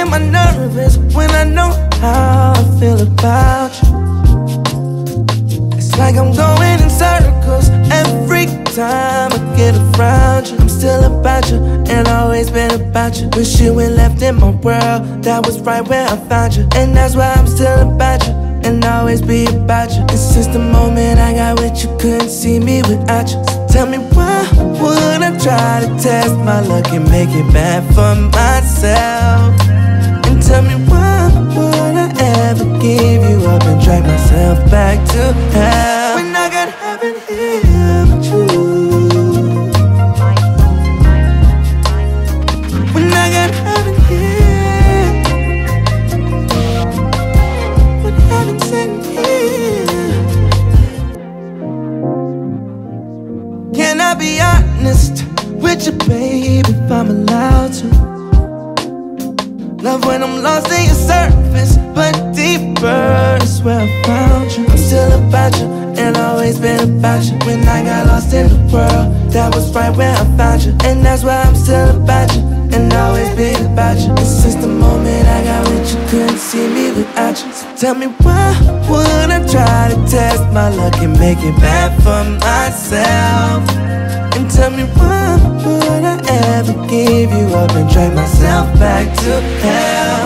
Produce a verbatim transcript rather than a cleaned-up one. am I nervous when I know how I feel about you? It's like I'm going in circles every time I get around you. I'm still about you and always been about you. Wish you had left in my world, that was right where I found you. And that's why I'm still about you and always be about you. And since the moment I got with you, couldn't see me without you. So tell me, why would I try to test my luck and make it bad for myself? And tell me, why would I ever give you up and drag myself back to hell when I got heaven here with you? When I got heaven here, when heaven sent here. Can I be honest with you, baby, if I'm allowed to? Love when I'm lost in your surface, but deeper is where I found you. I'm still about you and always been about you. When I got lost in the world, that was right where I found you. And that's why I'm still about you and always be about you. And since the moment I got with you, couldn't see me without you. So tell me, why would I try to test my luck and make it bad for myself? And tell me, why would I ever give you up and drag myself back to hell?